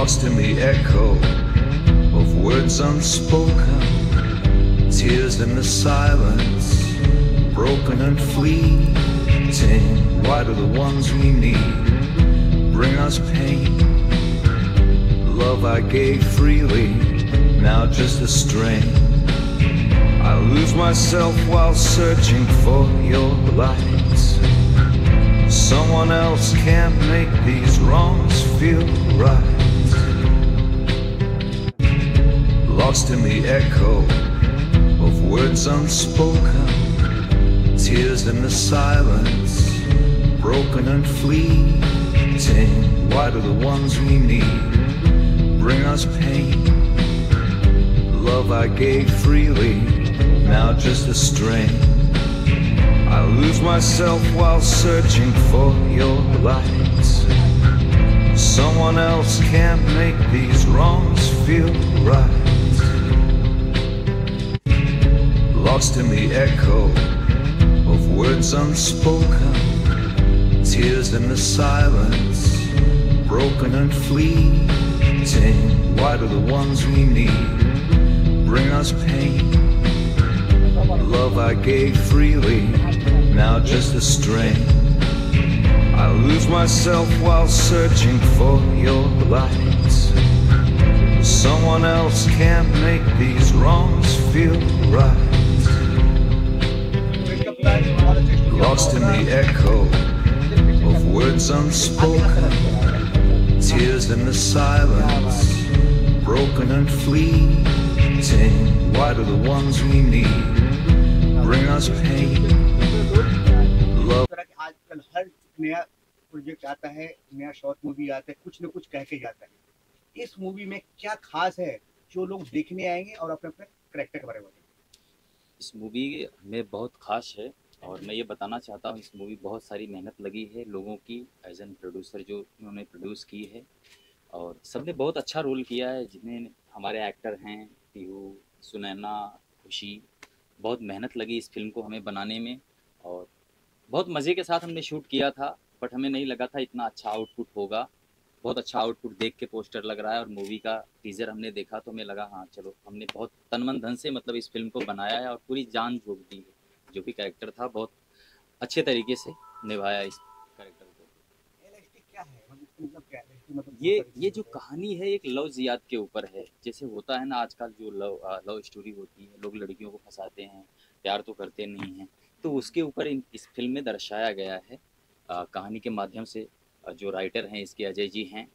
lost in the echo of words unspoken, tears in the silence, broken and fleeting. Why do the ones we need bring us pain? Love I gave freely, now just a strain. I lose myself while searching for your lights. Someone else can't make these wrongs feel right. Lost in the echo of words unspoken, tears in the silence, broken and fleeting. Why do the ones we need bring us pain? Love I gave freely, now just a strain. I lose myself while searching for your lights. Someone else can't make these wrongs feel right. Lost in the echo of words unspoken, tears in the silence, broken and fleeting. Why do the ones we need bring us pain? Love I gave freely, now just a strain. I lose myself while searching for your lights. Someone else can't make these wrongs feel right. Lost in the echo of words unspoken, tears in the silence, broken and fleeting. Why do the ones we need bring us pain? Love. आजकल हर नया project आता है, नया short movie आता है, कुछ न कुछ कह के जाता है। इस मूवी में क्या खास है जो लोग देखने आएंगे और अपने अपने कैरेक्टर के बारे में? इस मूवी में बहुत खास है और मैं ये बताना चाहता हूँ, इस मूवी बहुत सारी मेहनत लगी है लोगों की, एज एन प्रोड्यूसर जो उन्होंने प्रोड्यूस की है, और सबने बहुत अच्छा रोल किया है। जितने हमारे एक्टर हैं, पीहू, सुनैना, खुशी, बहुत मेहनत लगी इस फिल्म को हमें बनाने में और बहुत मज़े के साथ हमने शूट किया था। बट हमें नहीं लगा था इतना अच्छा आउटपुट होगा। बहुत अच्छा आउटपुट देख के पोस्टर लग रहा है और मूवी का टीजर हमने देखा तो हमें लगा हाँ चलो, हमने बहुत तन मन धन से मतलब इस फिल्म को बनाया है और पूरी जान झोंक दी है। जो भी कैरेक्टर था बहुत अच्छे तरीके से निभाया इस कैरेक्टर को। ये जो कहानी है एक लव जियाद के ऊपर है। जैसे होता है ना आजकल जो लव स्टोरी होती है, लोग लड़कियों को फंसाते हैं, प्यार तो करते नहीं हैं, तो उसके ऊपर इस फिल्म में दर्शाया गया है कहानी के माध्यम से। जो राइटर हैं इसके, अजय जी हैं,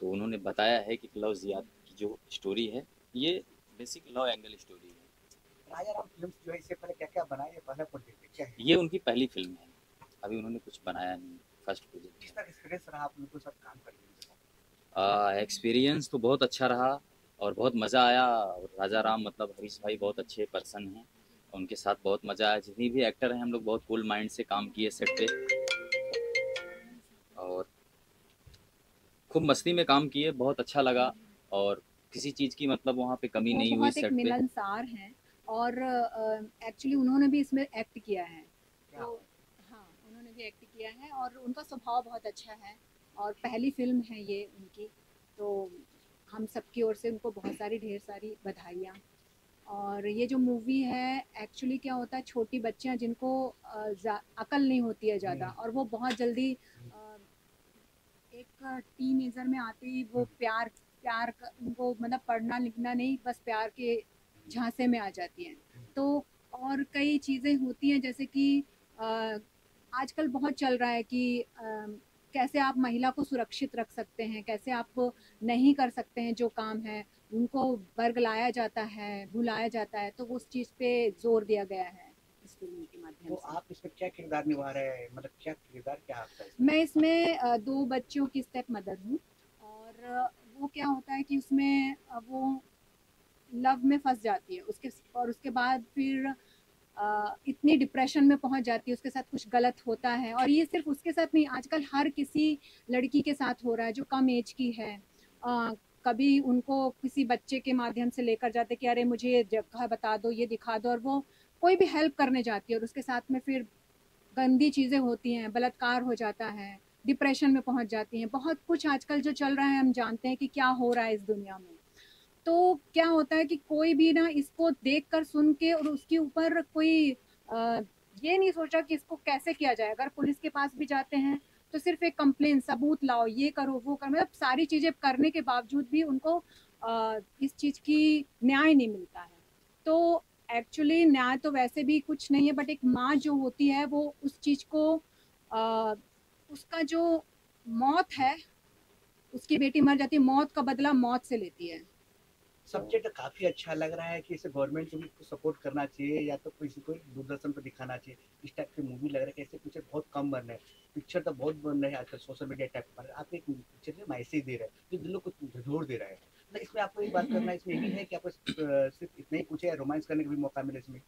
तो उन्होंने बताया है कि लव जियाद की जो स्टोरी है ये बेसिक लव एंगल स्टोरी है। राजाराम फिल्म्स जो है इससे पहले क्या-क्या बनाया है? पहला प्रोजेक्ट क्या है? ये उनकी पहली फिल्म है, अभी उन्होंने कुछ बनाया नहीं, फर्स्ट प्रोजेक्ट। किस तरह का एक्सपीरियंस रहा आप लोगों के साथ काम करने? एक्सपीरियंस तो बहुत अच्छा रहा और बहुत मज़ा आया। राजाराम मतलब हरीश भाई बहुत अच्छे पर्सन हैं, उनके साथ बहुत मज़ा आया। जितनी भी एक्टर हैं हम लोग बहुत कूल माइंड से काम किए सेट पे और खूब मस्ती में काम किए, बहुत अच्छा लगा और किसी चीज़ की मतलब वहाँ पे कमी नहीं हुई सेट पे। मिलनसार हैं और एक्चुअली उन्होंने भी इसमें एक्ट किया है, तो हाँ उन्होंने भी एक्ट किया है और उनका स्वभाव बहुत अच्छा है और पहली फिल्म है ये उनकी, तो हम सबकी ओर से उनको बहुत सारी ढेर सारी बधाइयाँ। और ये जो मूवी है एक्चुअली क्या होता है, छोटी बच्चियाँ जिनको अकल नहीं होती है ज़्यादा और वो बहुत जल्दी एक टीनेजर में आते ही वो प्यार उनको मतलब पढ़ना लिखना नहीं, बस प्यार के झांसे में आ जाती हैं। तो और कई चीज़ें होती हैं जैसे कि आजकल बहुत चल रहा है कि कैसे आप महिला को सुरक्षित रख सकते हैं, कैसे आप नहीं कर सकते हैं जो काम है, उनको बरगलाया जाता है, भुलाया जाता है, तो उस चीज़ पे जोर दिया गया है इस फिल्म के माध्यम से। तो आप इसमें क्या किरदार निभा रहे हैं, मतलब क्या किरदार क्या आपका? मैं इसमें दो बच्चों की स्टेप मदर हूँ और वो क्या होता है कि उसमें वो लव में फंस जाती है उसके, और उसके बाद फिर इतनी डिप्रेशन में पहुंच जाती है, उसके साथ कुछ गलत होता है। और ये सिर्फ उसके साथ नहीं, आजकल हर किसी लड़की के साथ हो रहा है जो कम एज की है। कभी उनको किसी बच्चे के माध्यम से लेकर जाते कि अरे मुझे ये जगह बता दो, ये दिखा दो, और वो कोई भी हेल्प करने जाती है और उसके साथ में फिर गंदी चीज़ें होती हैं, बलात्कार हो जाता है, डिप्रेशन में पहुंच जाती हैं। बहुत कुछ आजकल जो चल रहा है हम जानते हैं कि क्या हो रहा है इस दुनिया में। तो क्या होता है कि कोई भी ना इसको देख कर सुन के और उसके ऊपर कोई ये नहीं सोचा कि इसको कैसे किया जाए। अगर पुलिस के पास भी जाते हैं तो सिर्फ एक कंप्लेन, सबूत लाओ, ये करो वो करो, मतलब सारी चीज़ें करने के बावजूद भी उनको इस चीज़ की न्याय नहीं मिलता है। तो एक्चुअली न्याय तो वैसे भी कुछ नहीं है, बट एक माँ जो होती है वो उस चीज़ को उसका जो मौत है, उसकी बेटी मर जाती है, मौत का बदला मौत से लेती है। सब्जेक्ट काफी अच्छा लग रहा है कि इसे गवर्नमेंट को भी सपोर्ट करना चाहिए या तो किसी को दूरदर्शन पर दिखाना चाहिए। इस टाइप की मूवी लग रहा है कि ऐसे पिक्चर बहुत कम बन रहे हैं, पिक्चर तो बहुत बन रहे हैं आजकल सोशल मीडिया टाइप पर। आप एक पिक्चर में मैसेज दे रहे हैं जो दिलों को झकझोर दे रहा है, तो इसमें आपको एक बात करना है, इसमें भी है कि आपको सिर्फ इतना ही पूछे, रोमांस करने का भी मौका मिले इसमें?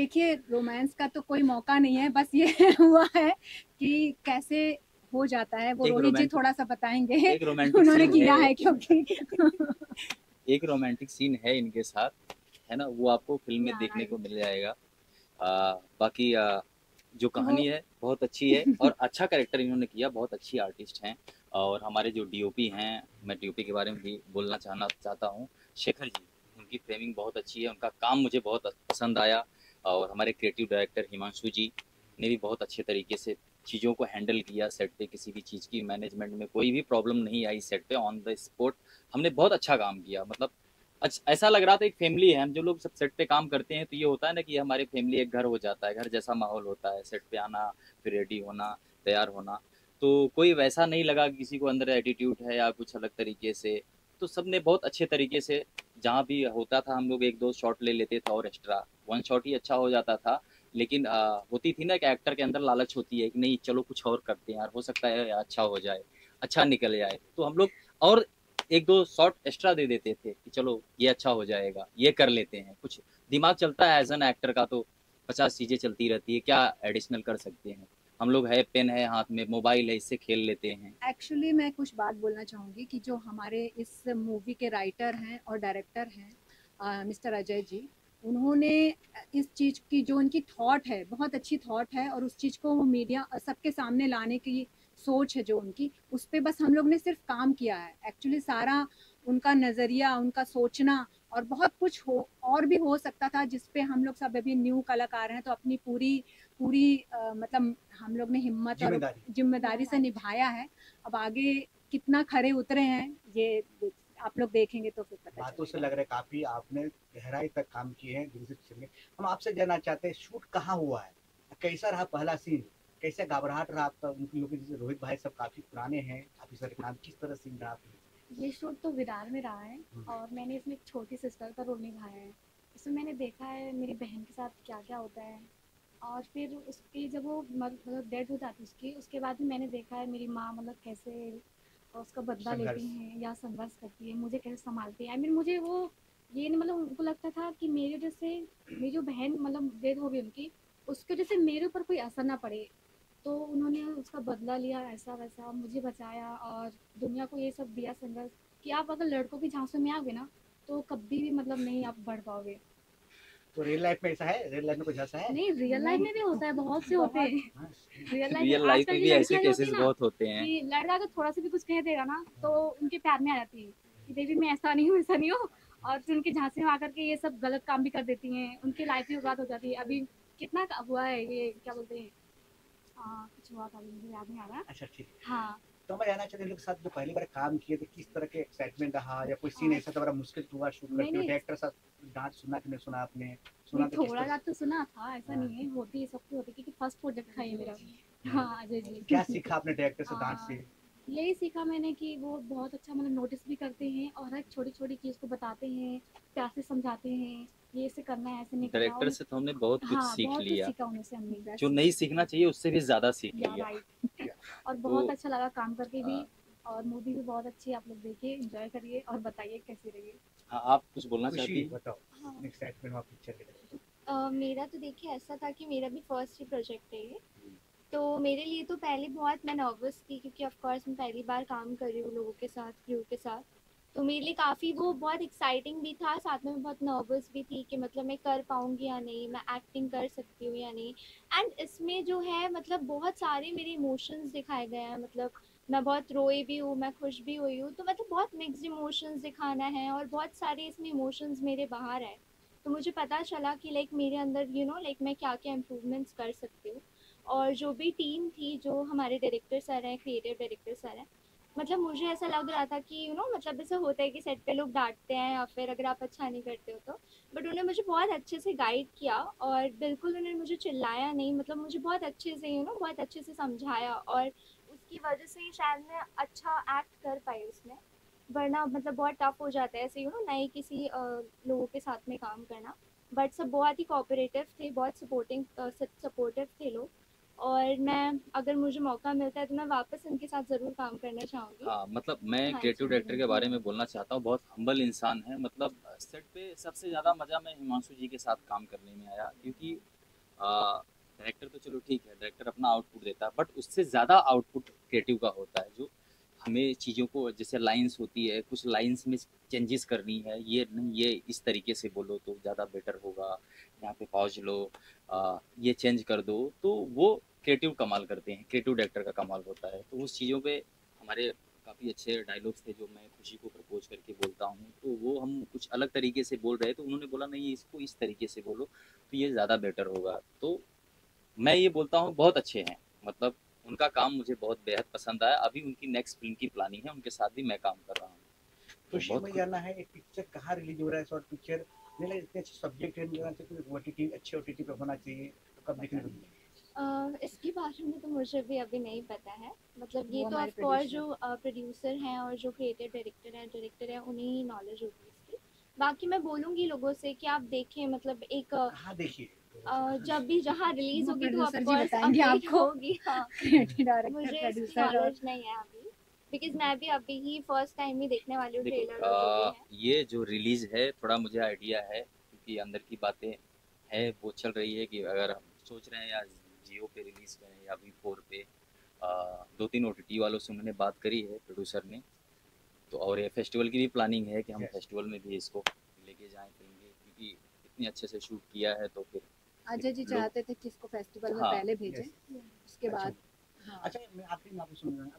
देखिए रोमांस का तो कोई मौका नहीं है, बस ये हुआ है कि कैसे हो जाता है वो रोहित जी थोड़ा सा बताएंगे, उन्होंने किया है क्योंकि एक रोमांटिक सीन है इनके साथ, है ना, वो आपको फिल्म में देखने को मिल जाएगा। बाकी जो कहानी है बहुत अच्छी है और अच्छा कैरेक्टर इन्होंने किया, बहुत अच्छी आर्टिस्ट हैं। और हमारे जो डीओपी हैं, मैं डीओपी के बारे में भी बोलना चाहता हूँ, शेखर जी, उनकी फ्रेमिंग बहुत अच्छी है, उनका काम मुझे बहुत पसंद आया। और हमारे क्रिएटिव डायरेक्टर हिमांशु जी ने भी बहुत अच्छे तरीके से चीज़ों को हैंडल किया। सेट पे किसी भी चीज़ की मैनेजमेंट में कोई भी प्रॉब्लम नहीं आई, सेट पे ऑन द स्पॉट हमने बहुत अच्छा काम किया। मतलब ऐसा लग रहा था एक फैमिली है, हम जो लोग सब सेट पे काम करते हैं तो ये होता है ना कि हमारे फैमिली एक घर हो जाता है, घर जैसा माहौल होता है। सेट पे आना, फिर रेडी होना, तैयार होना, तो कोई वैसा नहीं लगा कि किसी को अंदर एटीट्यूड है या कुछ अलग तरीके से। तो सब ने बहुत अच्छे तरीके से, जहाँ भी होता था हम लोग एक दो शॉट ले लेते थे और एक्स्ट्रा वन शॉट ही अच्छा हो जाता था। लेकिन होती थी ना कि एक्टर के अंदर लालच होती है कि नहीं चलो कुछ और करते हैं यार, हो सकता है अच्छा हो जाए, अच्छा निकल जाए, तो हम लोग और एक दो शॉट एक्स्ट्रा दे देते थे कि चलो ये अच्छा हो जाएगा, ये कर लेते हैं। कुछ दिमाग चलता है एज एन एक्टर का, तो 50 चीज़ें चलती रहती है, क्या एडिशनल कर सकते हैं हम लोग। है पेन है हाथ में, मोबाइल है, इससे खेल लेते हैं। एक्चुअली मैं कुछ बात बोलना चाहूँगी कि जो हमारे इस मूवी के राइटर हैं और डायरेक्टर हैं मिस्टर अजय जी, उन्होंने इस चीज़ की जो उनकी थॉट है, बहुत अच्छी थॉट है, और उस चीज़ को वो मीडिया सबके सामने लाने की सोच है जो उनकी, उस पर बस हम लोग ने सिर्फ काम किया है। एक्चुअली सारा उनका नज़रिया, उनका सोचना और बहुत कुछ हो और भी हो सकता था, जिस पे हम लोग सब अभी न्यू कलाकार हैं तो अपनी पूरी मतलब हम लोग ने हिम्मत और जिम्मेदारी से निभाया है। अब आगे कितना खरे उतरे हैं ये आप लोग देखेंगे तो फिर पता। बातों से लग रहा है काफी आपने गहराई तक काम किए हैं। हम आपसे जानना चाहते हैं शूट कहाँ हुआ है, कैसा रहा पहला सीन, कैसा घबराहट रहा आपका? उनके रोहित भाई सब काफी पुराने हैं, काफी सारे काम, किस तरह सीन रहा? ये शूट तो विरार में रहा है और मैंने इसमें एक छोटी सिस्टर का रोल निभाया है। इसमें मैंने देखा है मेरी बहन के साथ क्या क्या होता है, और फिर उसकी जब वो मतलब डेथ हो जाती है उसके बाद भी मैंने देखा है मेरी माँ मतलब कैसे उसका बदला लेती हैं या संघर्ष करती है, मुझे कैसे संभालती है। आई मीन मुझे वो ये नहीं, मतलब उनको लगता था कि मेरे जैसे मेरी जो बहन मतलब डेथ हो गई उनकी, उसके जैसे मेरे ऊपर कोई असर ना पड़े, तो उन्होंने उसका बदला लिया ऐसा वैसा, मुझे बचाया और दुनिया को ये सब दिया संघर्ष कि आप अगर लड़कों की झांसों में आओगे ना तो कभी भी मतलब नहीं आप बढ़ पाओगे। तो रियल लाइफ में ऐसा है? रियल लाइफ में कुछ ऐसा है? नहीं, रियल लाइफ में भी होता है, बहुत से होते हैं। रियल लाइफ में भी ऐसे केसेस बहुत होते हैं कि लड़का अगर थोड़ा सा भी कुछ कह देगा ना तो उनके प्यार में आ जाती है कि देवी मैं ऐसा नहीं हूँ, ऐसा नहीं हूँ, और फिर उनके झांसे में आकर के ये सब गलत काम भी कर देती हैं, उनकी लाइफ भी बर्बाद हो जाती है। अभी कितना हुआ है ये, क्या बोलते हैं, कुछ हुआ था मुझे याद नहीं आ रहा। अच्छा ठीक, हाँ। तो मैं जानना चाहते हैं लोग साथ जो पहली बार काम किए थे किस तरह के एक्साइटमेंट रहा, या कोई सीन ऐसा था बड़ा मुश्किल हुआ शूट करते हुए? डायरेक्टर साथ डांस सुना कि नहीं सुना आपने? सुना तो थोड़ा रात तो सुना था, ऐसा नहीं है, होती है सबको होती है क्योंकि फर्स्ट प्रोजेक्ट था ये मेरा। हाँ अजय जी, क्या सीखा आपने डायरेक्टर से डांस से? यही सीखा मैंने कि वो बहुत अच्छा मतलब नोटिस भी करते हैं और हर छोटी छोटी चीज़ को बताते हैं, प्यार से समझाते हैं, ये ऐसे करना है, ऐसे नहीं। डायरेक्टर से तो हमने बहुत कुछ सीख लिया, जो नहीं सीखना चाहिए उससे भी ज्यादा सीख लिया, और बहुत अच्छा लगा काम करके भी। और मूवी भी बहुत अच्छी है, आप लोग देखिए, एंजॉय करिए और बताइए कैसी रही। आप कुछ बोलना चाहती हैं? बताओ। मेरा तो देखिए ऐसा था कि मेरा भी फर्स्ट ही प्रोजेक्ट है ये, तो मेरे लिए तो पहले बहुत मैं नर्वस थी क्योंकि ऑफ कोर्स मैं पहली बार काम कर रही हूँ लोगों के साथ, क्रू के साथ, तो मेरे लिए काफ़ी वो बहुत एक्साइटिंग भी था, साथ में मैं बहुत नर्वस भी थी कि मतलब मैं कर पाऊँगी या नहीं, मैं एक्टिंग कर सकती हूँ या नहीं। एंड इसमें जो है मतलब बहुत सारे मेरे इमोशंस दिखाए गए हैं, मतलब मैं बहुत रोई भी हूँ, मैं खुश भी हुई हूँ, तो मतलब बहुत मिक्स्ड इमोशंस दिखाना है और बहुत सारे इसमें इमोशंस मेरे बाहर आए। तो मुझे पता चला कि लाइक मेरे अंदर लाइक मैं क्या क्या इम्प्रूवमेंट्स कर सकती हूँ। और जो भी टीम थी, जो हमारे डायरेक्टर सर हैं, क्रिएटिव डायरेक्टर सर हैं, मतलब मुझे ऐसा लग रहा था कि मतलब ऐसा होता है कि सेट पे लोग डांटते हैं या फिर अगर आप अच्छा नहीं करते हो तो, बट उन्होंने मुझे बहुत अच्छे से गाइड किया और बिल्कुल उन्होंने मुझे चिल्लाया नहीं, मतलब मुझे बहुत अच्छे से बहुत अच्छे से समझाया और उसकी वजह से ही शायद मैं अच्छा एक्ट कर पाई उसमें, वरना मतलब बहुत टफ हो जाता है ऐसे नए किसी लोगों के साथ में काम करना। बट सब बहुत ही कोऑपरेटिव थे, बहुत सपोर्टिव थे लोग, और मैं अगर मुझे मौका मिलता है तो मैं वापस उनके साथ ज़रूर काम करना चाहूँगी। हाँ, मतलब मैं क्रिएटिव डायरेक्टर के बारे में बोलना चाहता हूँ, बहुत हम्बल इंसान है। मतलब सेट पे सबसे ज़्यादा मज़ा मैं हिमांशु जी के साथ काम करने में आया, क्योंकि डायरेक्टर तो चलो ठीक है, डायरेक्टर अपना आउटपुट देता है, बट उससे ज़्यादा आउटपुट क्रिएटिव का होता है, जो हमें चीज़ों को, जैसे लाइन्स होती है, कुछ लाइन्स में चेंजेस करनी है, ये नहीं ये इस तरीके से बोलो तो ज़्यादा बेटर होगा, यहाँ पे पॉज लो, ये चेंज कर दो, तो वो क्रिएटिव कमाल करते हैं, क्रिएटिव डायरेक्टर का कमाल होता है। तो उस चीज़ों पे हमारे काफ़ी अच्छे डायलॉग्स थे जो मैं खुशी को प्रपोज करके बोलता हूँ, तो वो हम कुछ अलग तरीके से बोल रहे, तो उन्होंने बोला नहीं इसको इस तरीके से बोलो तो ये ज़्यादा बेटर होगा। तो मैं ये बोलता हूँ बहुत अच्छे हैं, मतलब उनका काम मुझे बहुत बेहद पसंद आया। अभी उनकी नेक्स्ट फिल्म की प्लानिंग है, उनके साथ भी मैं काम कर रहा हूँ। खुशी में जाना है, एक पिक्चर कहाँ रिलीज हो रहा है, शॉर्ट पिक्चर, मतलब इतने अच्छे सब्जेक्ट लेना चाहिए, ओटीटी अच्छे ओटीटी पे होना चाहिए, कब देखने को मिलेगा? इसके बारे में तो मुझे भी अभी नहीं पता है, मतलब ये तो ऑफ कोर्स जो प्रोड्यूसर हैं और जो क्रिएटिव डायरेक्टर हैं उन्हें ही नॉलेज होगी इसकी। बाकी मैं बोलूँगी लोगों से कि आप देखें, मतलब एक देखिए जब भी जहाँ रिलीज होगी तो आपको होगी। हाँ, मुझे नॉलेज नहीं है अभी, बिकॉज मैं भी अभी ही फर्स्ट टाइम ही देखने वाली हूँ ट्रेलर। ये जो रिलीज है थोड़ा मुझे आइडिया है, क्योंकि अंदर की बातें है वो चल रही है कि अगर हम सोच रहे हैं या जियो पे रिलीज करें या V4 पे, 2-3 OTT वालों से उन्होंने बात करी है प्रोड्यूसर ने, तो और ये फेस्टिवल की भी प्लानिंग है कि हम फेस्टिवल में भी इसको लेके जाएँ करेंगे, क्योंकि इतने अच्छे से शूट किया है। तो फिर अजय जी चाहते थे कि इसको फेस्टिवल में पहले भेजें, उसके बाद। अच्छा, मैं आखिरी में आपको सुन रहा हूँ,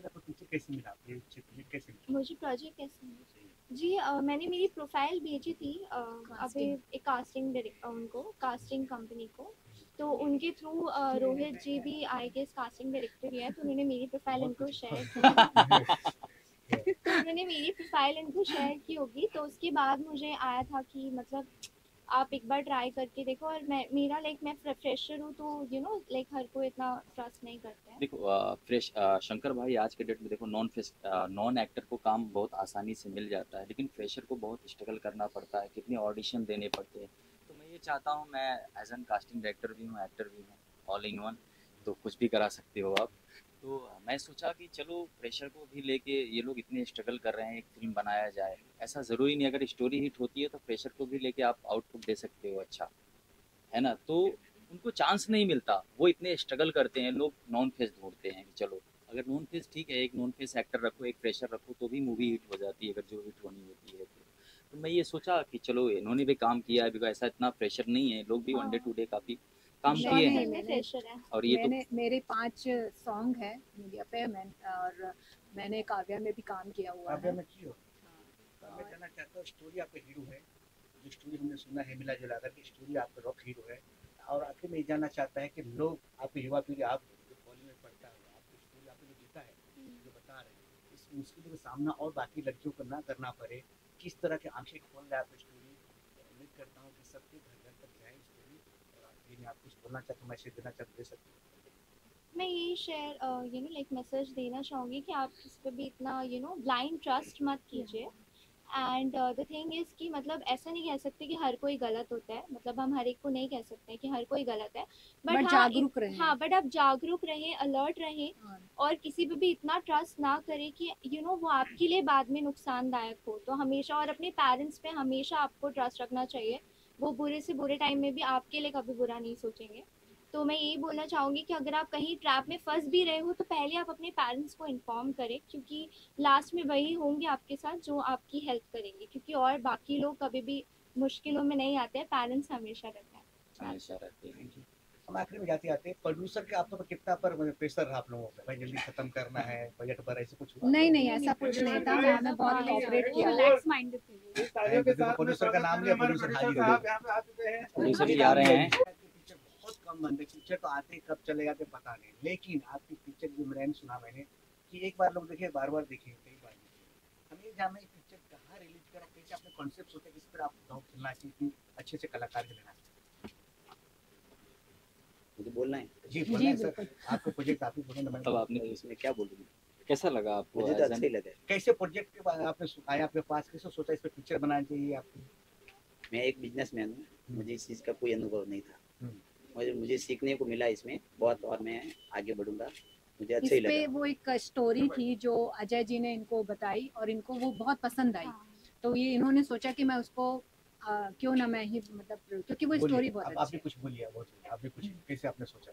मुझे प्रोजेक्ट कैसे मिला? जी मैंने मेरी प्रोफाइल भेजी थी अभी एक कास्टिंग डायरेक्टर, उनको कास्टिंग कंपनी को, तो उनके थ्रू रोहित जी भी आई गेस कास्टिंग डायरेक्टर ही है, तो उन्होंने मेरी प्रोफाइल उनको शेयर की, तो उन्होंने मेरी प्रोफाइल उनको शेयर की होगी। तो उसके बाद मुझे आया था कि मतलब आप एक बार ट्राई करके देखो, और मैं मेरा लाइक मैं फ्रेशर हूँ, तो लाइक हर कोई इतना ट्रस्ट नहीं करता है। देखो फ्रेश शंकर भाई आज के डेट में देखो नॉन एक्टर को काम बहुत आसानी से मिल जाता है, लेकिन फ्रेशर को बहुत स्ट्रगल करना पड़ता है, कितने ऑडिशन देने पड़ते हैं। तो मैं ये चाहता हूँ, मैं एज एन कास्टिंग डायरेक्टर भी हूँ, एक्टर भी हूँ, ऑल इन वन, तो कुछ भी करा सकते हो आप। तो मैं सोचा कि चलो प्रेशर को भी लेके ये लोग इतने स्ट्रगल कर रहे हैं, एक फिल्म बनाया जाए। ऐसा ज़रूरी नहीं, अगर स्टोरी हिट होती है तो प्रेशर को भी लेके आप आउटपुट दे सकते हो, अच्छा है ना। तो उनको चांस नहीं मिलता, वो इतने स्ट्रगल करते हैं। लोग नॉन फेस ढूंढते हैं कि चलो अगर नॉन फेस ठीक है, एक नॉन फेस एक्टर रखो, एक प्रेशर रखो, तो भी मूवी हिट हो जाती है, अगर जो हिट होनी होती है। तो मैं ये सोचा कि चलो इन्होंने भी काम किया है, बिकॉज ऐसा इतना प्रेशर नहीं है, लोग भी वन डे टू डे काफ़ी काम किए हैं। और ये मैंने मेरे 5 सॉन्ग हैं मीडिया पे, मैं और मैंने काव्या में भी काम किया हुआ है। काव्या में क्यों? मैं जानना चाहता हूँ, स्टोरी आपका हीरो है, जो स्टोरी हमने सुना है मिला जुला कर, स्टोरी आपका रॉक हीरो है। और आखिर में जानना चाहता है कि लोग, आपकी युवा पीढ़ी, आप जो कॉलेज में पढ़ता है, आपकी स्टोरी आपको जो जीता है, जो बता रहे हैं, इस मुश्किल का सामना और बाकी लड़कियों को ना करना पड़े, किस तरह की आंखें खोल रहे आपकी स्टोरी। उम्मीद करता हूँ कि सबके घर घर तक जाए स्टोरी, आप कुछ बोलना चाहते, मैसेज देना चाहते, दे सकते हैं। मैं यही शेयर लाइक मैसेज देना चाहूँगी कि आप इस पर भी इतना ब्लाइंड ट्रस्ट मत कीजिए। एंड द थिंग इज़ कि मतलब ऐसा नहीं कह सकते कि हर कोई गलत होता है, मतलब हम हर एक को नहीं कह सकते कि हर कोई गलत है, बट जागरूक रहें। हाँ, बट आप जागरूक रहें, अलर्ट रहें, और किसी पे भी इतना ट्रस्ट ना करें कि वो आपके लिए बाद में नुकसानदायक हो। तो हमेशा, और अपने पेरेंट्स पे हमेशा आपको ट्रस्ट रखना चाहिए, वो बुरे से बुरे टाइम में भी आपके लिए कभी बुरा नहीं सोचेंगे। तो मैं यही बोलना चाहूँगी कि अगर आप कहीं ट्रैप में फंस भी रहे हो तो पहले आप अपने पेरेंट्स को इन्फॉर्म करें, क्योंकि लास्ट में वही होंगे आपके साथ जो आपकी हेल्प करेंगे, क्योंकि और बाकी लोग कभी भी मुश्किलों में नहीं आते हैं, पेरेंट्स हमेशा रहते हैं। हम आखिर में जाते आते प्रोड्यूसर के आप तो कितना पर प्रेशर रहा आप लोगों पे, भाई जल्दी खत्म करना है बजट पर, ऐसे कुछ हुआ? नहीं ऐसा कुछ नहीं था, मैंने बहुत कोऑपरेट किया, रिलैक्स माइंडेड थी। प्रोड्यूसर का नाम लिया, प्रोड्यूसर हाजिर है, प्रोड्यूसर भी आ रहे हैं। बहुत कम बंदे पिक्चर तो आते कब चले जाते पता नहीं, लेकिन आपकी पिक्चर जो मैंने सुना मैंने कि एक बार लोग देखे बार-बार देखे, कई बार हमें जाने पिक्चर कहां रिलीज करा, कैसे अपने कांसेप्ट्स होते किस पर आप दौड़ खेलना चाहिए, अच्छे से कलाकार के लेना मुझे बोलना है जी सर। आपको प्रोजेक्ट काफी पसंद है, तब आपने इसमें क्या बोल दिया, कैसा लगा आपको? मुझे अच्छा लगा। कैसे प्रोजेक्ट के बाद आपने आया आपके पास, कैसे सोचा इस पे पिक्चर बनानी चाहिए आपको? मैं एक बिजनेसमैन हूं, मुझे इस चीज का कोई अनुभव नहीं था, मुझे सीखने को मिला इसमें बहुत, और मैं आगे बढ़ूंगा, मुझे अच्छा ही लगा। इस पे वो एक स्टोरी थी जो अजय जी ने इनको बताई और इनको वो बहुत पसंद आई, तो ये इन्होंने सोचा कि मैं उसको क्यों ना मैं ही मतलब, क्योंकि वो स्टोरी बहुत अच्छी है। आपने कुछ बोलिए, आपने कुछ कैसे आपने सोचा?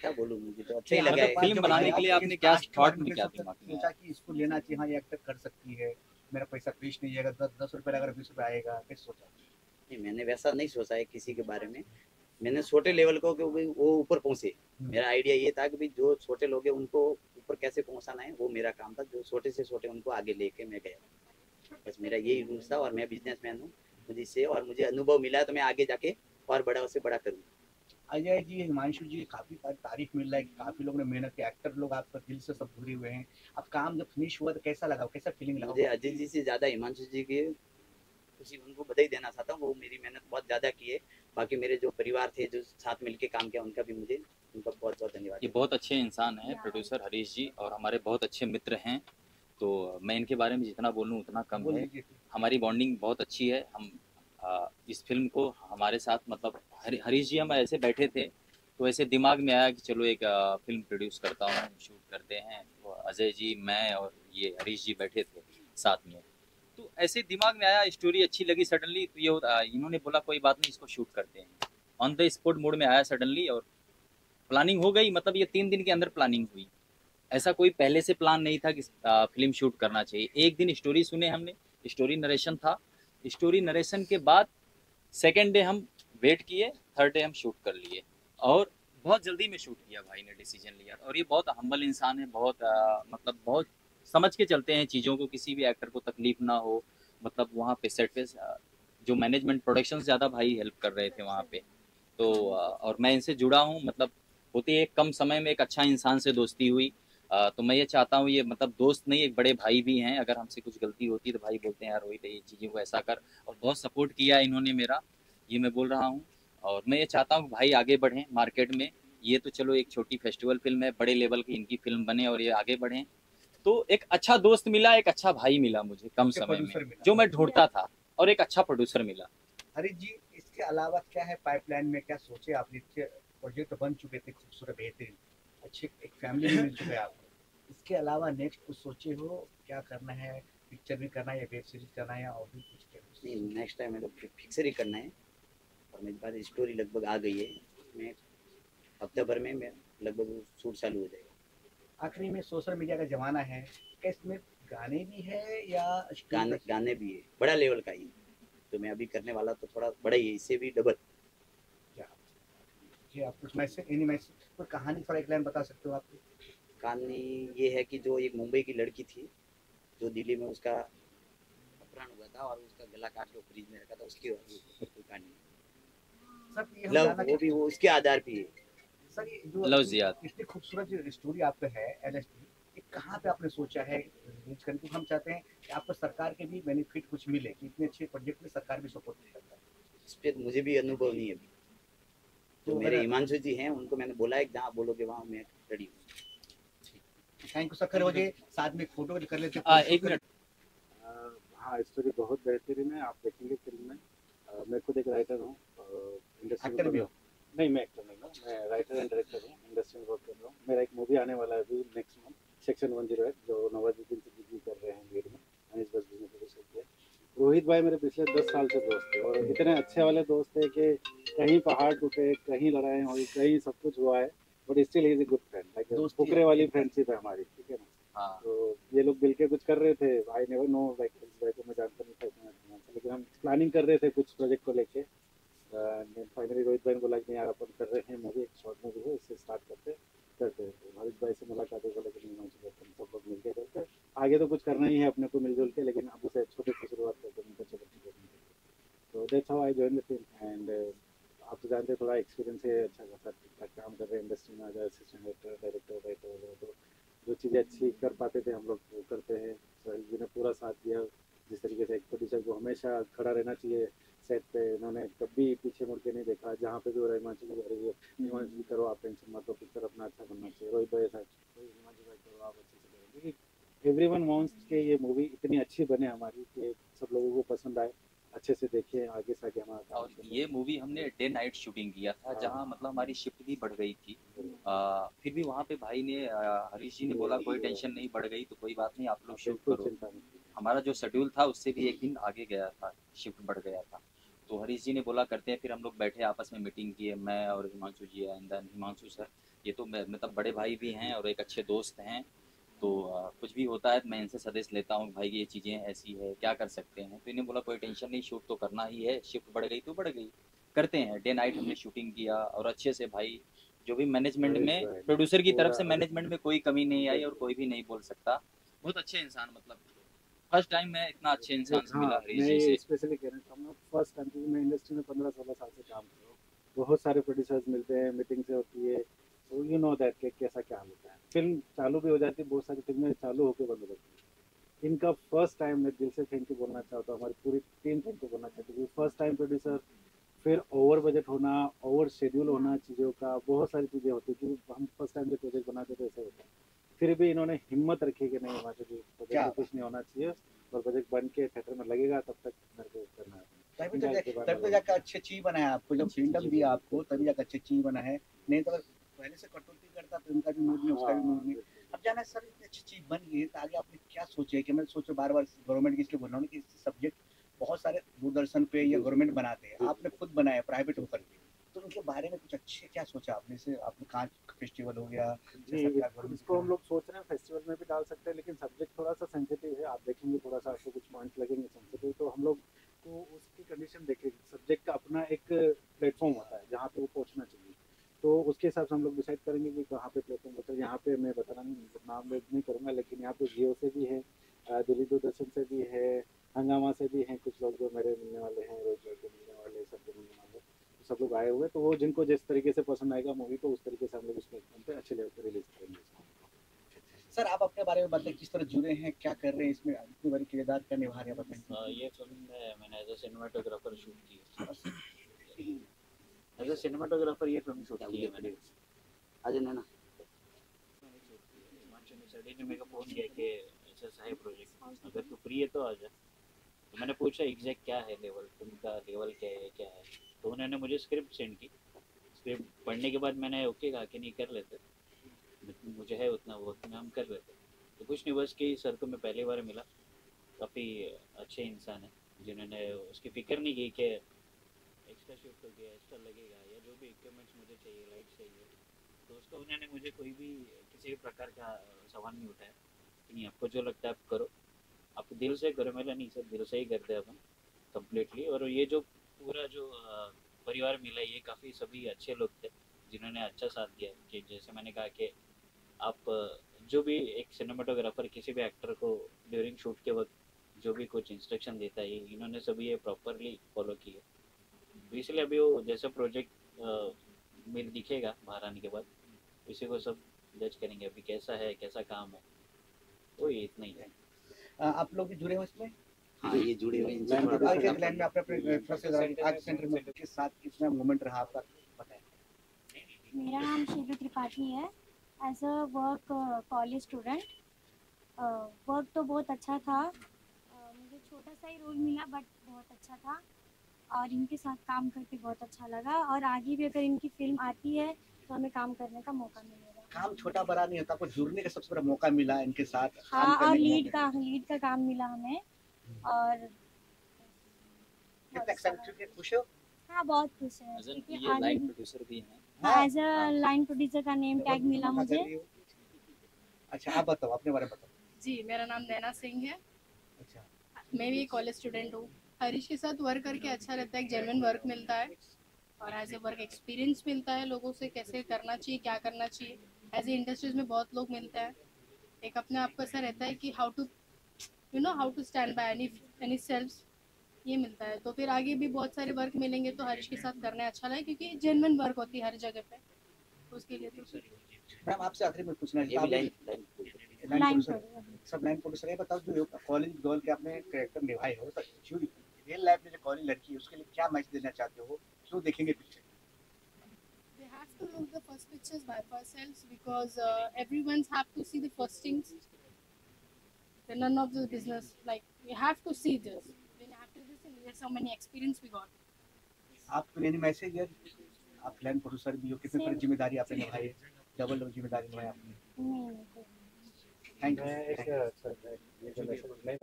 क्या बोलूं, मुझे तो अच्छा ही लगा। फिल्म बनाने के लिए आपने क्या थॉट में क्या सोचा कि इसको लेना चाहिए, हां ये एक्टर कर सकती है, मेरा पैसा वेस्ट नहीं जाएगा, 10 रुपए अगर 20 रुपए आएगा, कैसे सोचा? नहीं मैंने वैसा नहीं सोचा है किसी के बारे में, मैंने छोटे लेवल को कि वो ऊपर पहुंचे, मेरा आइडिया ये था कि भी जो छोटे लोग हैं उनको ऊपर कैसे पहुंचाना है, वो मेरा काम था, जो छोटे से छोटे उनको आगे लेके मैं गया, बस मेरा यही रूल था। और मैं बिजनेसमैन हूँ, मुझे इससे और मुझे अनुभव मिला, तो मैं आगे जाके और बड़ा से बड़ा करूँगा। अजय जी, हिमांशु जी, काफ़ी तारीफ मिल रहा है, काफ़ी लोगों ने मेहनत की, एक्टर लोग आपका दिल से सब जुड़े हुए हैं, अब काम जब फिनिश हुआ तो कैसा लगा, कैसा फीलिंग लगा? मुझे अजय जी से ज़्यादा हिमांशु जी के खुशी उनको बधाई देना चाहता हूँ, वो मेरी मेहनत बहुत ज़्यादा की है, बाकी मेरे जो परिवार थे जो साथ मिलके काम किया उनका भी मुझे उनका बहुत बहुत धन्यवाद। ये बहुत अच्छे इंसान हैं प्रोड्यूसर हरीश जी, और हमारे बहुत अच्छे मित्र हैं, तो मैं इनके बारे में जितना बोलूं उतना कम है। हमारी बॉन्डिंग बहुत अच्छी है, हम इस फिल्म को हमारे साथ मतलब हरीश जी हम ऐसे बैठे थे तो ऐसे दिमाग में आया कि चलो एक फिल्म प्रोड्यूस करता हूँ, शूट करते हैं, तो अजय जी, मैं और ये हरीश जी बैठे थे साथ में, तो ऐसे दिमाग में आया, स्टोरी अच्छी लगी सडनली, तो ये इन्होंने बोला कोई बात नहीं इसको शूट करते हैं, ऑन द स्पॉट मोड में आया सडनली, और प्लानिंग हो गई, मतलब ये 3 दिन के अंदर प्लानिंग हुई, ऐसा कोई पहले से प्लान नहीं था कि फिल्म शूट करना चाहिए। एक दिन स्टोरी सुने हमने, स्टोरी नरेशन था, स्टोरी नरेशन के बाद सेकेंड डे हम वेट किए, थर्ड डे हम शूट कर लिए, और बहुत जल्दी में शूट किया, भाई ने डिसीजन लिया, और ये बहुत हम्बल इंसान है, बहुत मतलब बहुत समझ के चलते हैं चीज़ों को, किसी भी एक्टर को तकलीफ ना हो, मतलब वहाँ पे सेट पे जो मैनेजमेंट प्रोडक्शन ज़्यादा भाई हेल्प कर रहे थे वहाँ पे, तो और मैं इनसे जुड़ा हूँ, मतलब होती है कम समय में एक अच्छा इंसान से दोस्ती हुई, तो मैं ये चाहता हूँ, ये मतलब दोस्त नहीं एक बड़े भाई भी हैं, अगर हमसे कुछ गलती होती है तो भाई बोलते हैं यार रोहित ये चीज़ें को ऐसा कर, और बहुत सपोर्ट किया इन्होंने मेरा, ये मैं बोल रहा हूँ, और मैं ये चाहता हूँ भाई आगे बढ़ें मार्केट में, ये तो चलो एक छोटी फेस्टिवल फिल्म है, बड़े लेवल की इनकी फिल्म बने और ये आगे बढ़ें, तो एक अच्छा दोस्त मिला, एक अच्छा भाई मिला मुझे कम समय में जो मैं ढूंढता था, और एक अच्छा प्रोड्यूसर मिला। हरीश जी, इसके अलावा क्या है पाइपलाइन में, क्या सोचे आपने? प्रोजेक्ट बन चुके थे खूबसूरत बेहतरीन, अच्छे एक फैमिली मिल चुके आपको, इसके अलावा नेक्स्ट कुछ सोचे हो, क्या करना है, पिक्चर भी करना है या वेब सीरीज करना है या और भी कुछ? नहीं, नेक्स्ट टाइम मेरे को पिक्चर ही करना है, और मेरे पास स्टोरी लगभग आ गई है, मैं हफ्ते भर में लगभग शूट चालू हो जाएगा। आखिरी में, सोशल मीडिया का जमाना है, क्या इसमें गाने भी है या गाने भी है, बड़ा लेवल का ही, तो मैं अभी करने वाला तो थोड़ा बड़ा ही है, इससे भी डबल। जी, आप कुछ मैसेज पर कहानी थोड़ा एक लाइन बता सकते हो? आपको कहानी ये है कि जो एक मुंबई की लड़की थी जो दिल्ली में उसका अपहरण हुआ था और उसका गला काट के फ्रिज में रखा था, उसकी कहानी वो भी वो उसके आधार पर है। सर, ये जो इतनी खूबसूरत स्टोरी आपका है LSD, कहाँ पे आपने सोचा है रिलीज करने को? हम चाहते हैं कि आपको सरकार के भी बेनिफिट कुछ मिले कि इतने अच्छे प्रोजेक्ट में सरकार भी सपोर्ट नहीं करता है, इस पर मुझे भी अनुभव नहीं है। जो मेरे हिमांशु जी हैं उनको मैंने बोला है जहाँ बोलोगे वहाँ मैं रेडी हूँ। थैंक यू सर, खर हो जाए साथ में फोटो कर लेते हैं, 1 मिनट। हाँ, स्टोरी बहुत बेहतरीन है, आप देखेंगे फिल्म में। मैं खुद एक राइटर हूँ, इंडस्ट्री भी हूँ, नहीं मैं एक्टर नहीं हूँ, मैं राइटर एंड डायरेक्टर हूँ, इंडस्ट्री में वर्क कर रहा हूँ। मेरा एक मूवी आने वाला है अभी नेक्स्ट मंथ, सेक्शन 108, जो नवाजुद्दीन सिद्दीकी कर रहे हैं लीड में, अनिस बस बिजनेस प्रोड्यूसर के। रोहित भाई मेरे पिछले 10 साल से दोस्त थे, और इतने अच्छे वाले दोस्त थे कि कहीं पहाड़ टूटे, कहीं लड़ाई हुई, कहीं सब कुछ हुआ है, but still he is a good friend, like Fukrey वाली फ्रेंडशिप है हमारी, ठीक है ना। तो ये लोग मिलकर कुछ कर रहे थे, आई नेवर नो, लाइक इस भाई को मैं जानता नहीं था, लेकिन हम प्लानिंग कर रहे थे कुछ प्रोजेक्ट को लेके। फाइनली रोहित भाई ने बोला कि यार अपन कर रहे हैं मूवी, एक शॉर्ट मूवी है, इससे स्टार्ट करते हैं। रोहित भाई से मुलाकात होगा, लेकिन सब लोग मिल के करते आगे तो कुछ करना ही है अपने को मिलजुल के, लेकिन अब उसे छोटे से शुरुआत करते हैं। तो that's how I join the team and आप तो जानते हैं थोड़ा एक्सपीरियंस है, अच्छा खासा काम कर रहे हैं इंडस्ट्री में, असिस्टेंट डायरेक्टर राइटर, तो जो चीज़ें अच्छी कर पाते थे हम लोग वो करते हैं। सोहेल जी ने पूरा साथ दिया, जिस तरीके से एक प्रोड्यूसर को हमेशा खड़ा रहना चाहिए सेट पे, इन्होंने कभी पीछे मुड़ के नहीं देखा, जहाँ पे भी हो रहा है हिमांशु जी अरे ये हिमांशु जी करो आप टेंशन मत लो, पिक्चर अपना अच्छा बनना चाहिए, रोहित भाई साहब हिमांशु भाई करो आप अच्छे से करेंगे, क्योंकि एवरीवन वांट्स के ये मूवी इतनी अच्छी बने हमारी कि सब लोगों को पसंद आए, अच्छे से देखें आगे से आगे हमारा। और ये मूवी हमने डे नाइट शूटिंग किया था, जहाँ मतलब हमारी शिफ्ट भी बढ़ गई थी, फिर भी वहाँ पे भाई ने हरीश जी ने बोला कोई टेंशन नहीं, बढ़ गई तो कोई बात नहीं आप लोग शिफ्ट करो। हमारा जो शेड्यूल था उससे भी एक दिन आगे गया था, शिफ्ट बढ़ गया था, तो हरीश जी ने बोला करते हैं। फिर हम लोग बैठे आपस में मीटिंग किए, मैं और Himanshu ji and then Himanshu sir, ये तो मतलब बड़े भाई भी हैं और एक अच्छे दोस्त हैं, तो कुछ भी होता है तो मैं इनसे सजेश लेता हूँ, भाई ये चीज़ें ऐसी है क्या कर सकते हैं। तो इन्हें बोला कोई टेंशन नहीं, शूट तो करना ही है, शिफ्ट बढ़ गई तो बढ़ गई, करते हैं। डे नाइट हमने शूटिंग किया और अच्छे से भाई जो भी मैनेजमेंट में प्रोड्यूसर की तरफ से मैनेजमेंट में कोई कमी नहीं आई और कोई भी नहीं बोल सकता, बहुत अच्छे इंसान, मतलब फर्स्ट टाइम मैं इतना अच्छे इंसान से मिला हरीश जी से। स्पेशली कह रहा हूं फर्स्ट टाइम, क्योंकि मैं इंडस्ट्री में 15-16 साल से काम कर रहा हूं, बहुत सारे प्रोड्यूसर्स मिलते हैं, मीटिंग से होती है, तो यू नो दैट कैसा क्या होता है। फिल्म चालू भी हो जाती है, बहुत सारी फिल्में चालू होकर बंद हो जाती है। इनका फर्स्ट टाइम मैं दिल से थैंक यू बोलना चाहता हूँ, हमारी पूरी टीम थैंक यू बोलना चाहती है। फर्स्ट टाइम प्रोड्यूसर, फिर ओवर बजट होना, ओवर शेड्यूल होना चीज़ों का, बहुत सारी चीज़ें होती है, क्योंकि हम फर्स्ट टाइम जो प्रोजेक्ट बनाते थे ऐसा होता है। फिर भी इन्होंने हिम्मत रखी कि नहीं हमारे प्रोजेक्ट कुछ नहीं होना चाहिए और प्रोजेक्ट बन के थिएटर में लगेगा तब तक करना है, तभी जाकर अच्छी चीज बना है आपको, जब फ्रीडम दिया आपको तभी जाकर अच्छी चीज बना है, नहीं तो पहले से कटौती करता तो उनका भी मूड में उसका भी मूड में। अब जाना सर इतनी अच्छी चीज बन गई है तो आगे आपने क्या सोचा है, कि मैं सोचो बार बार गवर्नमेंट की इसलिए बोल रहा हूँ कि इस सब्जेक्ट बहुत सारे दूरदर्शन पे या गवर्नमेंट बनाते हैं, आपने खुद बनाया प्राइवेट होकर के, तो उनके बारे में कुछ अच्छे क्या सोचा आपने से? आपने कांच फेस्टिवल हो गया, इसको हम लोग सोच रहे हैं फेस्टिवल में भी डाल सकते हैं, लेकिन सब्जेक्ट थोड़ा सा सेंसिटिव है, आप देखेंगे थोड़ा सा आपको कुछ पॉइंट्स लगेंगे सेंसिटिव, तो हम लोग को उसकी कंडीशन देखेंगे। सब्जेक्ट का अपना एक प्लेटफॉर्म होता है जहाँ पे वो पहुँचना चाहिए, तो उसके हिसाब से हम लोग डिसाइड करेंगे कि कहाँ पे प्लेटफॉर्म होता है। यहाँ पे मैं बताना नाम नहीं करूँगा, लेकिन यहाँ पे जियो से भी है, दिल्ली दूरदर्शन से भी है, हंगामा से भी हैं कुछ लोग जो मेरे मिलने वाले हैं, रोज के मिलने वाले, सबके मिलने वाले, सब लोग आए हुए, तो वो जिनको जिस तरीके से पसंद आएगा मूवी को उस तरीके से हम लोग उस प्लेटफॉर्म पर अच्छे लेवल पर रिलीज करेंगे। सर आप अपने बारे में बताएं, किस तरह जुड़े हैं, क्या कर रहे हैं इसमें, इतनी बड़ी किरदार का निभा रहे हैं, बताएं। ये फिल्म मैंने एज ए सिनेमाटोग्राफर शूट की, एज ए सिनेमाटोग्राफर ये फिल्म शूट की है मैंने। आज ना सैटरडे ने मेरे को फोन किया कि ऐसा सा है प्रोजेक्ट, अगर तू फ्री है तो आ जा। तो मैंने पूछा एग्जैक्ट क्या है लेवल, फिल्म का लेवल क्या है, तो उन्होंने मुझे स्क्रिप्ट सेंड की। स्क्रिप्ट पढ़ने के बाद मैंने ओके कहा कि नहीं कर लेते, मुझे है उतना वो उतना हम कर लेते। तो कुछ नहीं, बस कि सर को मैं पहली बार मिला, काफ़ी अच्छे इंसान है जिन्होंने उसकी फिक्र नहीं की कि एक्स्ट्रा शिफ्ट हो गया, एक्स्ट्रा लगेगा या जो भी इक्विपमेंट्स मुझे चाहिए, लाइट चाहिए, तो उसका उन्होंने मुझे कोई भी किसी भी प्रकार का सवाल नहीं उठाया कि नहीं आपको जो लगता है आप करो, आप दिल से करो। मेरा नहीं सर, दिल से ही करते हैं अपन कम्प्लीटली। और ये जो पूरा जो परिवार मिला, ये काफ़ी सभी अच्छे लोग थे जिन्होंने अच्छा साथ दिया, कि जैसे मैंने कहा कि आप जो भी एक सिनेमाटोग्राफर किसी भी एक्टर को ड्यूरिंग शूट के वक्त जो भी कुछ इंस्ट्रक्शन देता है, इन्होंने सभी ये प्रॉपरली फॉलो किया, इसलिए अभी वो जैसा प्रोजेक्ट मेरे दिखेगा बाहर आने के बाद इसी को सब जज करेंगे अभी कैसा है, कैसा काम है, वो ये इतना ही है। आप लोग भी जुड़े हो इसमें? हाँ ये जुड़े हुए लाइन में, आपके साथ कितना मोमेंट रहा आपका पता है? मेरा नाम शिल्पी त्रिपाठी है, as a work college student. Work तो बहुत अच्छा था, मुझे छोटा सा ही रोल मिला बट बहुत अच्छा था, और इनके साथ काम करके बहुत अच्छा लगा, और आगे भी अगर इनकी फिल्म आती है तो हमें काम करने का मौका मिलेगा। काम छोटा बड़ा नहीं होता, आपको जुड़ने का सबसे बड़ा मौका मिला इनके साथ। हाँ, और लीड का काम मिला हमें, और कितना खुश हो? हाँ बहुत खुश है कि ये लाइन प्रोड्यूसर भी हैं। हाँ एज अ लाइन प्रोड्यूसर का नेम टैग मिला मुझे। अच्छा आप बताओ अपने बारे में बताओ। जी मेरा नाम नैना सिंह है। अच्छा मैं भी कॉलेज स्टूडेंट हूँ। हरीश के साथ वर्क करके अच्छा लगता है, एक जेन्युइन वर्क मिलता है और एज ए वर्क एक्सपीरियंस मिलता है, लोगों से कैसे करना चाहिए क्या करना चाहिए। एज ए इंडस्ट्रीज में बहुत लोग मिलते हैं, एक अपने आप को ऐसा रहता है कि how to stand by any self, ये मिलता है। तो फिर आगे भी बहुत सारे वर्क मिलेंगे तो हरीश के साथ करना अच्छा लगा क्योंकि जेन्युइन वर्क होती है हर जगह पे, उसके लिए। तो मैम आपसे आखिरी में पूछना है, सब लाइन प्रोड्यूसर है, बताओ जो कॉलेज गर्ल के आपने कैरेक्टर निभाए हो तो क्यों रियल लाइफ में जो कॉलेज लड़की है उसके लिए क्या मैसेज देना चाहते हो, क्यों देखेंगे picture? They have to look the first pictures by themselves because everyone's have to see the first things. They're none of the business, like we have to see this. Then after this, there's so many experience we got. आपको ये message है, आप plan producer भी हो, कितने पर जिम्मेदारी आपने निभाई है, डबल जिम्मेदारी निभाई आपने। Thank you. मैं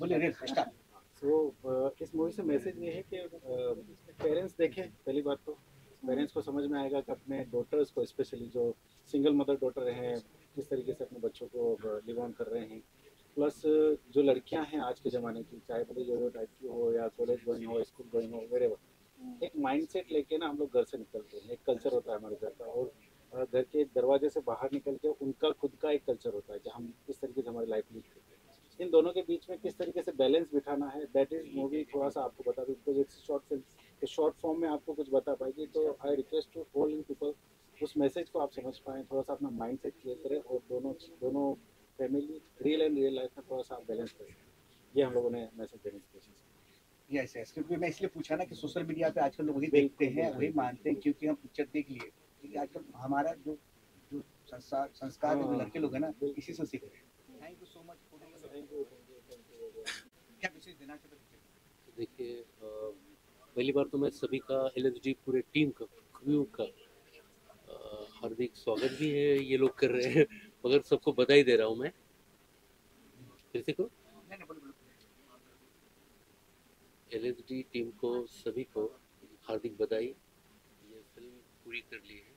बोलिए रेड स्टार। तो इस मूवी से मैसेज ये है कि पेरेंट्स देखें, पहली बात तो पेरेंट्स को समझ में आएगा कि अपने डॉटर्स को, स्पेशली जो सिंगल मदर डॉटर हैं, किस तरीके से अपने बच्चों को लिव ऑन कर रहे हैं। प्लस जो लड़कियां हैं आज के ज़माने की, चाहे भले जो टाइप की हो या कॉलेज गोइंग हो, स्कूल गोइंग हो, वेरेवर, एक माइंडसेट लेके ना हम लोग घर से निकलते हैं। एक कल्चर होता है हमारे घर का और घर के दरवाजे से बाहर निकल के उनका खुद का एक कल्चर होता है जहाँ हम किस तरीके से हमारी लाइफ लीड करते हैं। इन दोनों के बीच में किस तरीके से बैलेंस बिठाना है, दैट इज मूवी थोड़ा सा आपको बता दूँ, बिकॉज एक शॉर्ट फिल्म शॉर्ट फॉर्म में आपको कुछ बता पाएगी। तो I request to all in people उस मैसेज को आप समझ पाएँ, थोड़ा सा अपना माइंड सेट क्लियर करें और दोनों family real and real life में थोड़ा सा आप बैलेंस करें। ये हम लोगों ने मैसेज देने की कोशिश की। यस यस, क्योंकि मैं इसलिए पूछा ना कि सोशल मीडिया पर आजकल लोग वही देखते हैं, वही मानते हैं क्योंकि हम पिक्चर देख लिए, क्योंकि आजकल हमारा जो संस्कार के लड़के लोग हैं ना इसी से सीख रहे हैं। Thank you so much. क्या विशेष देना चाहते? देखिए पहली बार तो मैं सभी का, एलएसडी पूरे टीम का, क्रू का हार्दिक स्वागत भी है ये लोग कर रहे हैं, मगर सबको बधाई दे रहा हूँ मैं। फिर से को एलएसडी टीम को, सभी को हार्दिक बधाई, ये फिल्म पूरी कर ली है।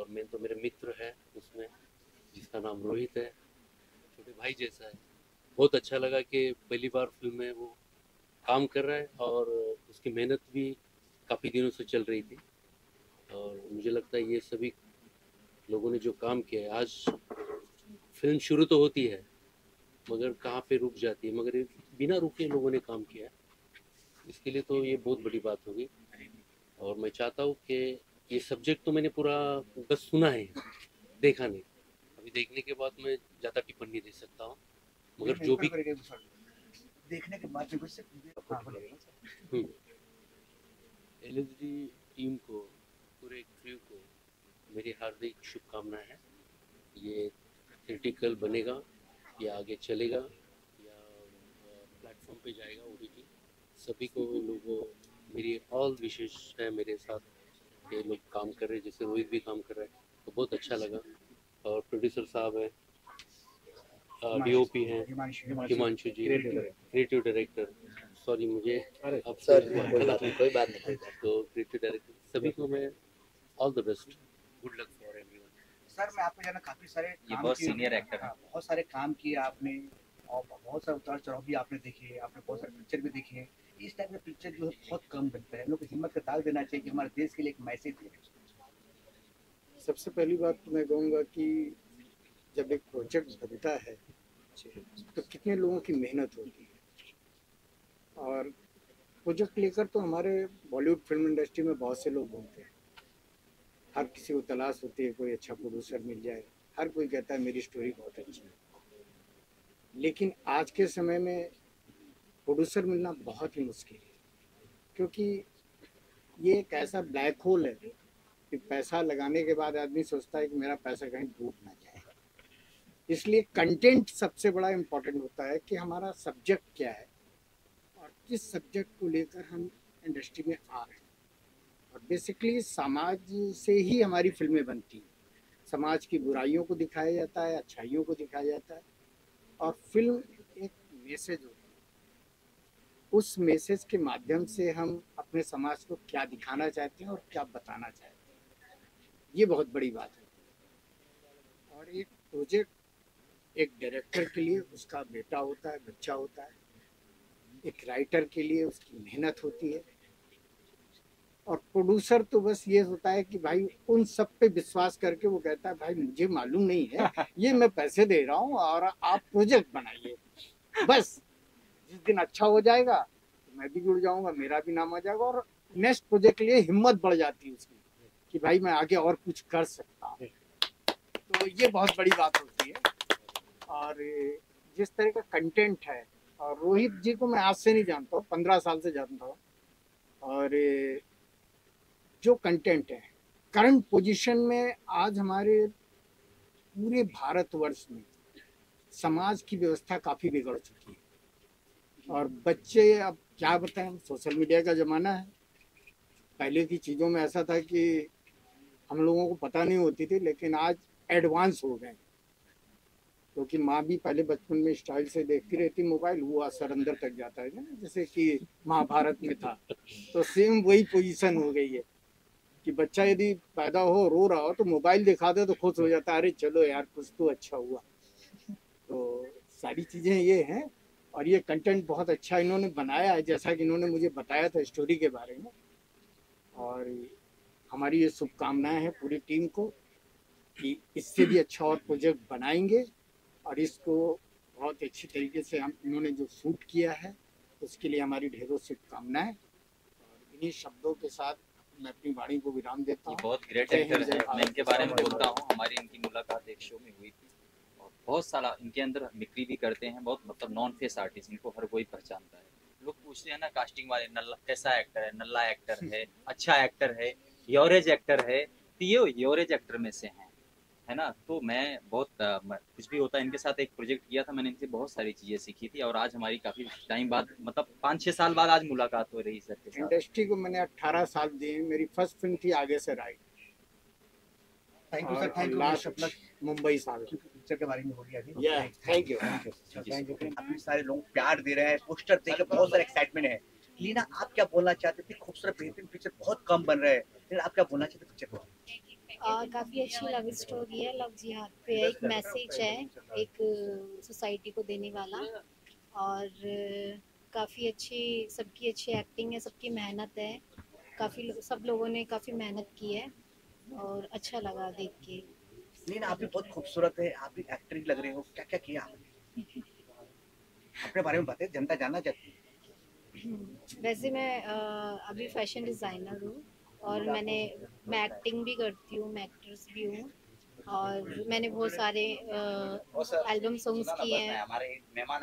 और मैं तो मेरे मित्र है उसमें जिसका नाम रोहित है, छोटे भाई जैसा है। बहुत अच्छा लगा कि पहली बार फिल्म में वो काम कर रहा है और उसकी मेहनत भी काफ़ी दिनों से चल रही थी और मुझे लगता है ये सभी लोगों ने जो काम किया है। आज फिल्म शुरू तो होती है मगर कहाँ पे रुक जाती है, मगर बिना रुके लोगों ने काम किया है, इसके लिए तो ये बहुत बड़ी बात होगी। और मैं चाहता हूँ कि ये सब्जेक्ट तो मैंने पूरा बस सुना है, देखा नहीं, देखने के बाद मैं ज्यादा टिप्पणी नहीं दे सकता हूँ, मगर जो भी देखने के बाद एलएसडी टीम को, पूरे क्रू को मेरी हार्दिक शुभकामनाएं हैं। ये क्रिटिकल बनेगा या आगे चलेगा या प्लेटफॉर्म पे जाएगा ओटीटी, सभी को लोगों मेरी ऑल विशेष है। मेरे साथ ये लोग काम कर रहे हैं, जैसे रोहित भी काम कर रहे हैं तो बहुत अच्छा लगा। और प्रोड्यूसर साहब है, डीओपी है Himanshu ji, creative director, sorry मुझे अब सर कोई बात नहीं, तो क्रिएटिव डायरेक्टर सभी को मैं all the best, good luck for everyone. Sir मैं आपको जाना, काफी सारे ये बहुत सीनियर एक्टर हैं, बहुत सारे काम किए आपने और बहुत सारे उतार चढ़ाव भी आपने देखे, आपने बहुत सारे पिक्चर भी देखे हैं। इस टाइप के पिक्चर जो है बहुत कम बनता है, हम लोग को हिम्मत का ताल देना चाहिए कि हमारे देश के लिए एक मैसेज दे। सबसे पहली बात तो मैं कहूँगा कि जब एक प्रोजेक्ट बनता है तो कितने लोगों की मेहनत होती है और प्रोजेक्ट लेकर तो हमारे बॉलीवुड फिल्म इंडस्ट्री में बहुत से लोग घूमते हैं, हर किसी को तलाश होती है, कोई अच्छा प्रोड्यूसर मिल जाए, हर कोई कहता है मेरी स्टोरी बहुत अच्छी है। लेकिन आज के समय में प्रोड्यूसर मिलना बहुत ही मुश्किल है क्योंकि ये एक ऐसा ब्लैक होल है कि पैसा लगाने के बाद आदमी सोचता है कि मेरा पैसा कहीं डूब ना जाए। इसलिए कंटेंट सबसे बड़ा इम्पोर्टेंट होता है कि हमारा सब्जेक्ट क्या है और किस सब्जेक्ट को लेकर हम इंडस्ट्री में आ रहे हैं। और बेसिकली समाज से ही हमारी फिल्में बनती हैं, समाज की बुराइयों को दिखाया जाता है, अच्छाइयों को दिखाया जाता है और फिल्म एक मैसेज होती है। उस मैसेज के माध्यम से हम अपने समाज को क्या दिखाना चाहते हैं और क्या बताना चाहते हैं, ये बहुत बड़ी बात है। और एक प्रोजेक्ट एक डायरेक्टर के लिए उसका बेटा होता है, बच्चा होता है, एक राइटर के लिए उसकी मेहनत होती है, और प्रोड्यूसर तो बस ये होता है कि भाई उन सब पे विश्वास करके वो कहता है भाई मुझे मालूम नहीं है, ये मैं पैसे दे रहा हूँ और आप प्रोजेक्ट बनाइए, बस जिस दिन अच्छा हो जाएगा तो मैं भी जुड़ जाऊंगा, मेरा भी नाम आ जाएगा और नेक्स्ट प्रोजेक्ट के लिए हिम्मत बढ़ जाती है उसकी कि भाई मैं आगे और कुछ कर सकता हूँ। तो ये बहुत बड़ी बात होती है। और जिस तरह का कंटेंट है, और रोहित जी को मैं आज से नहीं जानता हूँ, 15 साल से जानता हूँ, और जो कंटेंट है करंट पोजीशन में आज हमारे पूरे भारतवर्ष में समाज की व्यवस्था काफ़ी बिगड़ चुकी है। और बच्चे अब क्या बताएं, सोशल मीडिया का ज़माना है। पहले की चीज़ों में ऐसा था कि हम लोगों को पता नहीं होती थी, लेकिन आज एडवांस हो गए, क्योंकि माँ भी पहले बचपन में स्टाइल से देखती रहती मोबाइल, वो असर अंदर तक जाता है ना, जैसे कि महाभारत में था। तो सेम वही पोजीशन हो गई है कि बच्चा यदि पैदा हो रो रहा हो तो मोबाइल दिखा दे तो खुश हो जाता है, अरे चलो यार कुछ तो अच्छा हुआ। तो सारी चीज़ें ये हैं, और ये कंटेंट बहुत अच्छा इन्होंने बनाया है, जैसा कि इन्होंने मुझे बताया था स्टोरी के बारे में। और हमारी ये शुभकामनाएं हैं पूरी टीम को कि इससे भी अच्छा और प्रोजेक्ट बनाएंगे, और इसको बहुत अच्छी तरीके से हम इन्होंने जो शूट किया है उसके लिए हमारी ढेरों शुभकामनाएं। और इन्हीं शब्दों के साथ मैं अपनी वाणी को विराम देता हूं। बहुत ग्रेट एक्टर है, मैं इनके बारे में बोलता हूं, हमारी इनकी मुलाकात एक शो में हुई थी, और बहुत सारा इनके अंदर मिक्री भी करते हैं, बहुत मतलब नॉन फेस आर्टिस्ट, इनको हर कोई पहचानता है। लोग पूछते हैं ना कास्टिंग वाले, नल्ला कैसा एक्टर है, नल्ला एक्टर है, अच्छा एक्टर है, एवरेज एक्टर है, तो ये एवरेज एक्टर में से है ना। तो मैं बहुत कुछ भी होता है, इनके साथ एक प्रोजेक्ट किया था मैंने, इनसे बहुत सारी चीजें सीखी थी, और आज हमारी काफी टाइम बाद मतलब 5-6 साल बाद आज मुलाकात हो रही सर के साथ। इंडस्ट्री को मैंने 18 साल दिए, मेरी फर्स्ट फिल्म थी आगे से right. Thank you sir, thank you. Last अपना मुंबई साल पिक्चर के बारे में हो गया जी, थैंक यू, थैंक यू। काफी सारे लोग प्यार दे रहे हैं, पोस्टर देख के बहुत सारा एक्साइटमेंट है। लीना, आप क्या बोलना चाहते थे? खूबसूरत बेहतरीन पिक्चर बहुत कम बन रहा है, लेकिन आप क्या बोलना चाहते पिक्चर को? काफ़ी अच्छी लव स्टोरी है, लव जिहाद पे है, एक मैसेज है एक सोसाइटी को देने वाला, और काफ़ी अच्छी, सबकी अच्छी एक्टिंग है, सबकी मेहनत है, काफ़ी सब लोगों ने काफ़ी मेहनत की है और अच्छा लगा देख के। लीना, आप भी बहुत खूबसूरत है, आप भी एक्टर ही लग रहे हो, क्या क्या किया आपने? अपने बारे में बताइए, जनता जानना चाहती है। वैसे मैं अभी फैशन डिज़ाइनर हूँ, और मैं एक्टिंग भी करती हूँ, मैं एक्ट्रेस भी हूँ, और मैंने बहुत सारे एल्बम सॉन्ग्स किए हैं।